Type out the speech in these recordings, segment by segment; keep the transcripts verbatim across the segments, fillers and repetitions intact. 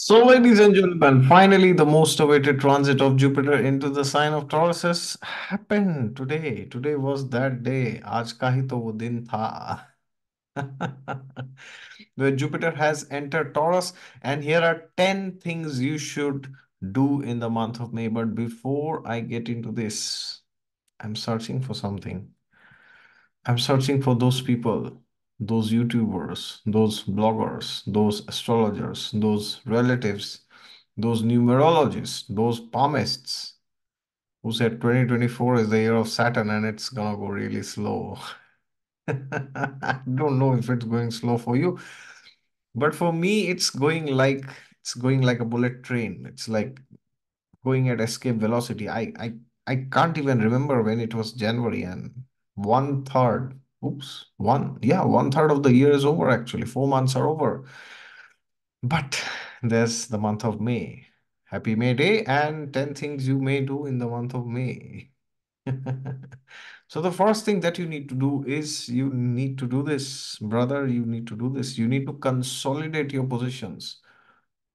So, ladies and gentlemen, finally the most awaited transit of Jupiter into the sign of Taurus has happened today. Today was that day. आज का ही तो वो दिन था. Where Jupiter has entered Taurus, and here are ten things you should do in the month of May. But before I get into this, I'm searching for something. I'm searching for those people, those YouTubers, those bloggers, those astrologers, those relatives, those numerologists, those palmists who said twenty twenty-four is the year of Saturn and it's gonna go really slow. I don't know if it's going slow for you, but for me, it's going like it's going like a bullet train. It's like going at escape velocity. I I I can't even remember when it was January, and one third. Oops, one, yeah, one third of the year is over actually. Four months are over. But there's the month of May. Happy May Day and ten things you may do in the month of May. So the first thing that you need to do is you need to do this, brother, you need to do this. You need to consolidate your positions,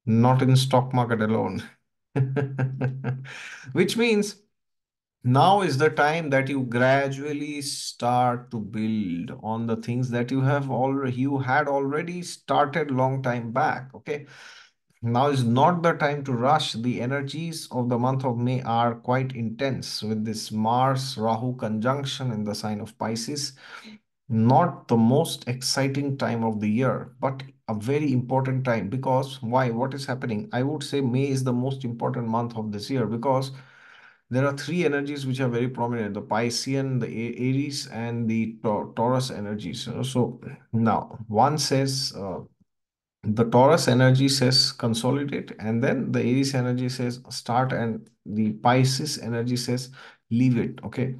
not in stock market alone. Which means now is the time that you gradually start to build on the things that you have already, you had already started long time back, okay? Now is not the time to rush. The energies of the month of May are quite intense with this Mars-Rahu conjunction in the sign of Pisces. Not the most exciting time of the year, but a very important time because why? What is happening? I would say May is the most important month of this year because there are three energies which are very prominent, the Piscean, the Aries, and the Taurus energies. So now one says uh, the Taurus energy says consolidate, and then the Aries energy says start, and the Pisces energy says leave it. Okay,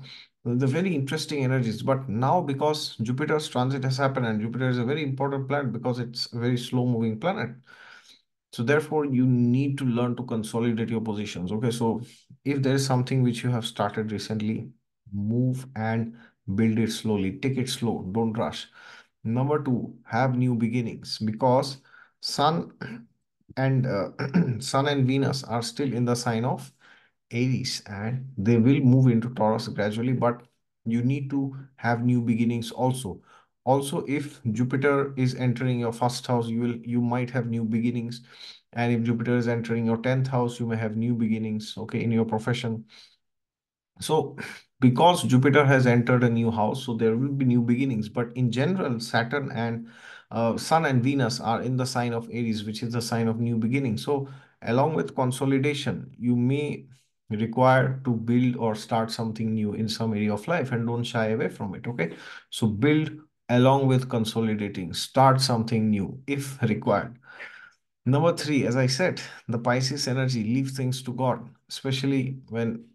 the very interesting energies. But now because Jupiter's transit has happened, and Jupiter is a very important planet because it's a very slow moving planet. So therefore, you need to learn to consolidate your positions. Okay, so if there is something which you have started recently, move and build it slowly. Take it slow. Don't rush. Number two, have new beginnings because Sun and uh, Sun and Venus are still in the sign of Aries, and they will move into Taurus gradually. But you need to have new beginnings also. Also, if Jupiter is entering your first house, you will you might have new beginnings. And if Jupiter is entering your tenth house, you may have new beginnings, okay, in your profession. So, because Jupiter has entered a new house, so there will be new beginnings. But in general, Saturn and uh, Sun and Venus are in the sign of Aries, which is the sign of new beginning. So, along with consolidation, you may required to build or start something new in some area of life, and don't shy away from it, okay? So, build along with consolidating, start something new if required. Number three, as I said, the Pisces energy, leave things to God, especially when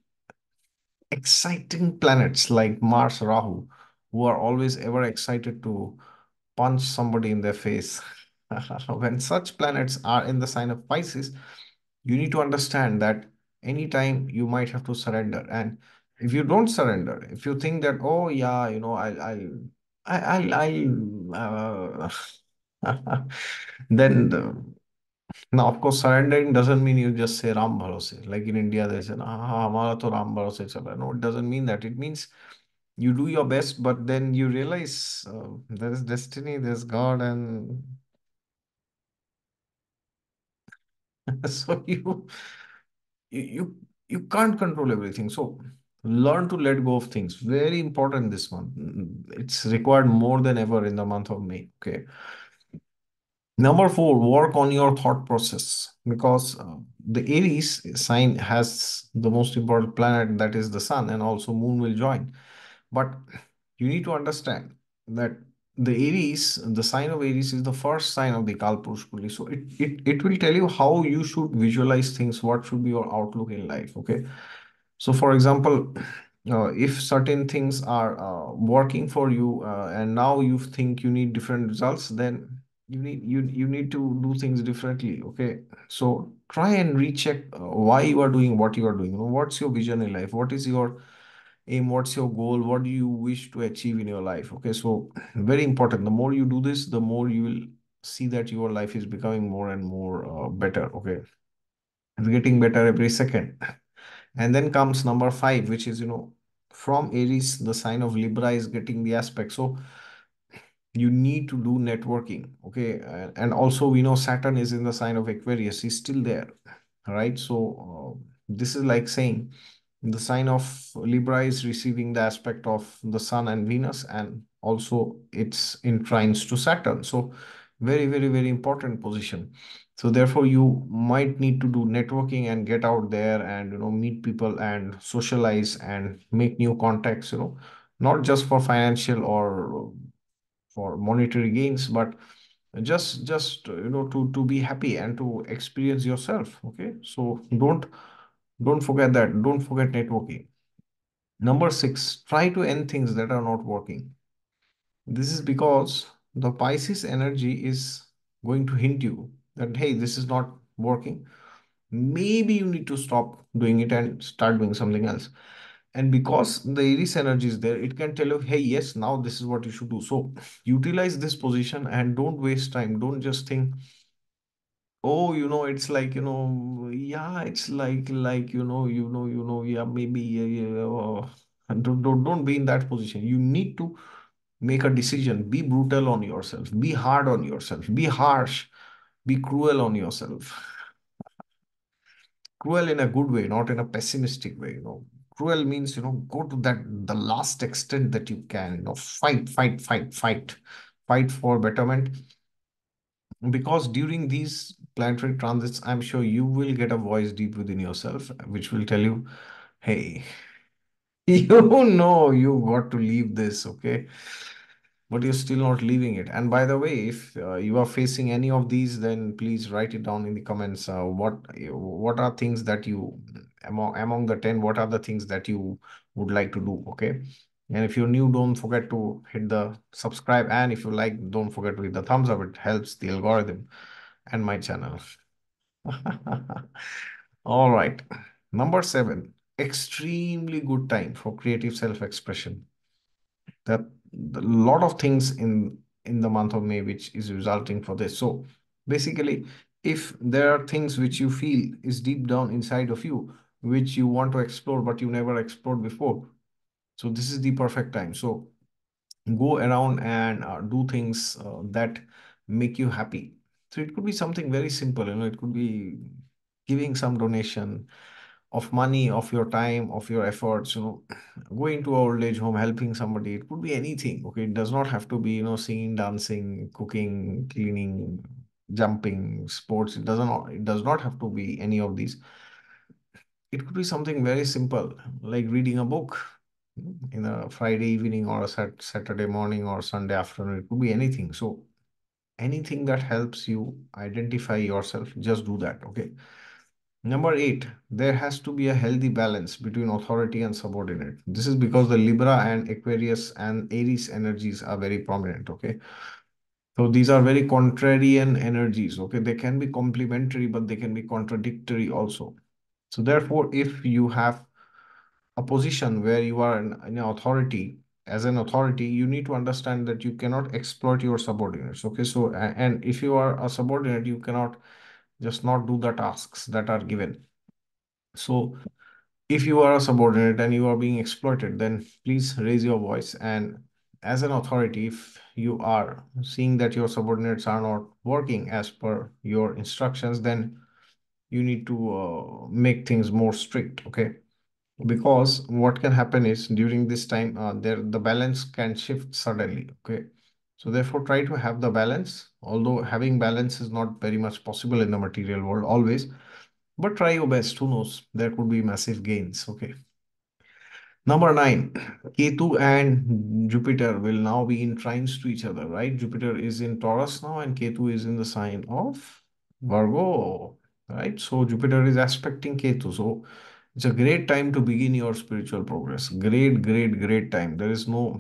exciting planets like Mars, Rahu, who are always ever excited to punch somebody in their face. When such planets are in the sign of Pisces, you need to understand that anytime you might have to surrender. And if you don't surrender, if you think that, oh yeah, you know, I'll, I'll, I'll, I'll, uh, then the, now of course surrendering doesn't mean you just say Ram Bharose. Like in India, they say, ah, hamara to Ram Bharose chala. No, it doesn't mean that. It means you do your best, but then you realize uh, there is destiny, there's God, and so you, you, you, you can't control everything. So learn to let go of things. Very important this month. It's required more than ever in the month of May. Okay. Number four, work on your thought process because uh, the Aries sign has the most important planet, that is the Sun, and also Moon will join. But you need to understand that the Aries, the sign of Aries is the first sign of the Kalpurush Kuli. So it, it, it will tell you how you should visualize things, what should be your outlook in life. Okay. So, for example, uh, if certain things are uh, working for you, uh, and now you think you need different results, then you need you you need to do things differently. Okay, so try and recheck uh, why you are doing what you are doing. You know, what's your vision in life? What is your aim? What's your goal? What do you wish to achieve in your life? Okay, so very important. The more you do this, the more you will see that your life is becoming more and more uh, better. Okay, it's getting better every second. And then comes number five, which is, you know, from Aries, the sign of Libra is getting the aspect. So you need to do networking. Okay. And also, we know Saturn is in the sign of Aquarius. He's still there. Right. So uh, this is like saying the sign of Libra is receiving the aspect of the Sun and Venus, and also it's in trines to Saturn. So very, very, very important position. So therefore, you might need to do networking and get out there and, you know, meet people and socialize and make new contacts, you know, not just for financial or for monetary gains, but just, just, you know, to, to be happy and to experience yourself. Okay. So don't, don't forget that. Don't forget networking. Number six, try to end things that are not working. This is because the Pisces energy is going to hint you that, hey, this is not working. Maybe you need to stop doing it and start doing something else. And because the Aries energy is there, it can tell you, hey, yes, now this is what you should do. So utilize this position and don't waste time. Don't just think, oh, you know, it's like, you know, yeah, it's like, like, you know, you know, you know, yeah, maybe, yeah, yeah. Oh. And don't, don't, don't be in that position. You need to make a decision. Be brutal on yourself. Be hard on yourself. Be harsh. Be cruel on yourself. Cruel in a good way, not in a pessimistic way, you know. Cruel means, you know, go to that the last extent that you can, you know, fight, fight, fight, fight, fight for betterment. Because during these planetary transits, I'm sure you will get a voice deep within yourself, which will tell you, hey, you know, you got to leave this, okay? But you're still not leaving it. And by the way, if uh, you are facing any of these, then please write it down in the comments. Uh, what, what are things that you, among, among the ten, what are the things that you would like to do, okay? And if you're new, don't forget to hit the subscribe. And if you like, don't forget to hit the thumbs up. It helps the algorithm and my channel. All right. Number seven, extremely good time for creative self-expression. That a lot of things in, in the month of May, which is resulting for this. So basically, if there are things which you feel is deep down inside of you, which you want to explore, but you never explored before, so this is the perfect time. So go around and uh, do things uh, that make you happy. So it could be something very simple. You know, it could be giving some donation of money, of your time, of your efforts, you know, going to an old age home, helping somebody. It could be anything. Okay. It does not have to be, you know, singing, dancing, cooking, cleaning, jumping, sports. It doesn't, it does not have to be any of these. It could be something very simple, like reading a book in a Friday evening or a Saturday morning or Sunday afternoon. It could be anything. So anything that helps you identify yourself, just do that. Okay. Number eight, there has to be a healthy balance between authority and subordinate. This is because the Libra and Aquarius and Aries energies are very prominent. Okay. So these are very contrarian energies. Okay. They can be complementary, but they can be contradictory also. So therefore, if you have a position where you are in, in authority, as an authority, you need to understand that you cannot exploit your subordinates. Okay. So, and if you are a subordinate, you cannot just not do the tasks that are given. So if you are a subordinate and you are being exploited, then please raise your voice. And as an authority, if you are seeing that your subordinates are not working as per your instructions, then you need to uh, make things more strict. Okay. Because what can happen is during this time, uh, there the balance can shift suddenly. Okay. So therefore, try to have the balance, although having balance is not very much possible in the material world always, but try your best. Who knows? There could be massive gains. Okay. Number nine, Ketu and Jupiter will now be in trines to each other, right? Jupiter is in Taurus now and Ketu is in the sign of Virgo, right? So Jupiter is aspecting Ketu. So it's a great time to begin your spiritual progress. Great, great, great time. There is no,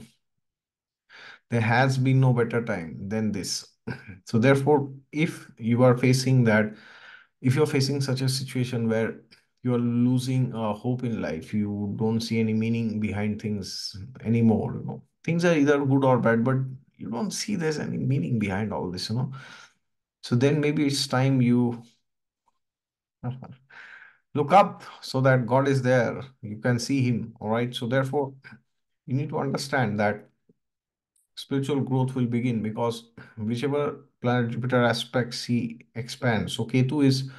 there has been no better time than this. So therefore, if you are facing that, if you're facing such a situation where you are losing uh, hope in life, you don't see any meaning behind things anymore, you know, things are either good or bad, but you don't see there's any meaning behind all this, you know, So then maybe it's time you look up so that God is there. You can see him. All right. So therefore, you need to understand that spiritual growth will begin because whichever planet Jupiter aspects he expands. So Ketu is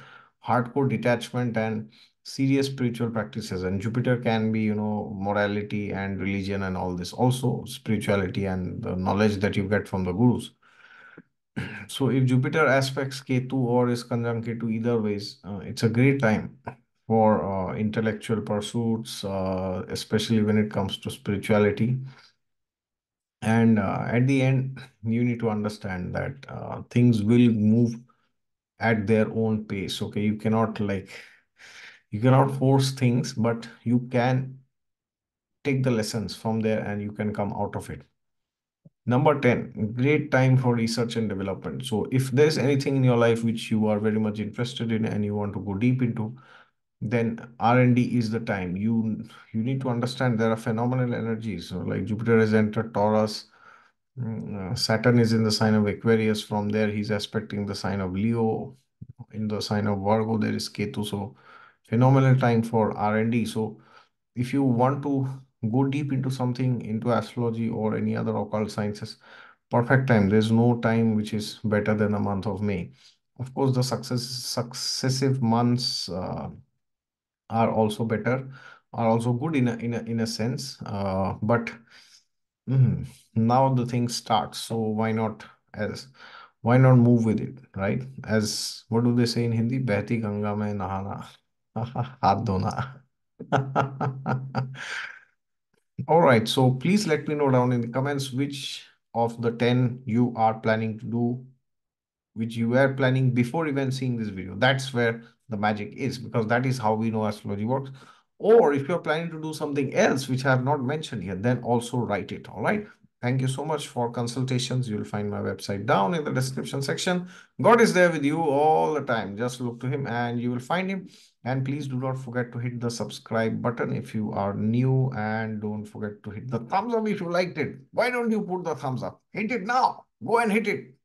hardcore detachment and serious spiritual practices, and Jupiter can be, you know, morality and religion and all this, also spirituality and the knowledge that you get from the gurus. So if Jupiter aspects Ketu or is conjunct Ketu, either ways, uh, it's a great time for uh, intellectual pursuits, uh, especially when it comes to spirituality. And uh, at the end, you need to understand that uh, things will move at their own pace. Okay, you cannot like, you cannot force things, but you can take the lessons from there and you can come out of it. Number ten, great time for research and development. So if there's anything in your life which you are very much interested in and you want to go deep into, then R and D is the time. You you need to understand there are phenomenal energies. So like Jupiter has entered Taurus, Saturn is in the sign of Aquarius. From there, he's aspecting the sign of Leo. In the sign of Virgo, there is Ketu. So phenomenal time for R and D. So if you want to go deep into something, into astrology or any other occult sciences, perfect time. There's no time which is better than the month of May. Of course, the success, successive months uh, are also better, are also good in a, in a, in a sense. Uh, but mm, now the thing starts. So why not as why not move with it, right? As what do they say in Hindi? Behti Ganga mein nahana, haath dhona. All right, so please let me know down in the comments which of the ten you are planning to do, which you were planning before even seeing this video. That's where the magic is, because that is how we know astrology works. Or if you're planning to do something else which I have not mentioned here, then also write it. All right. Thank you so much for consultations. You'll find my website down in the description section. God is there with you all the time. Just look to him and you will find him. And please do not forget to hit the subscribe button if you are new, and don't forget to hit the thumbs up if you liked it. Why don't you put the thumbs up? Hit it now. Go and hit it.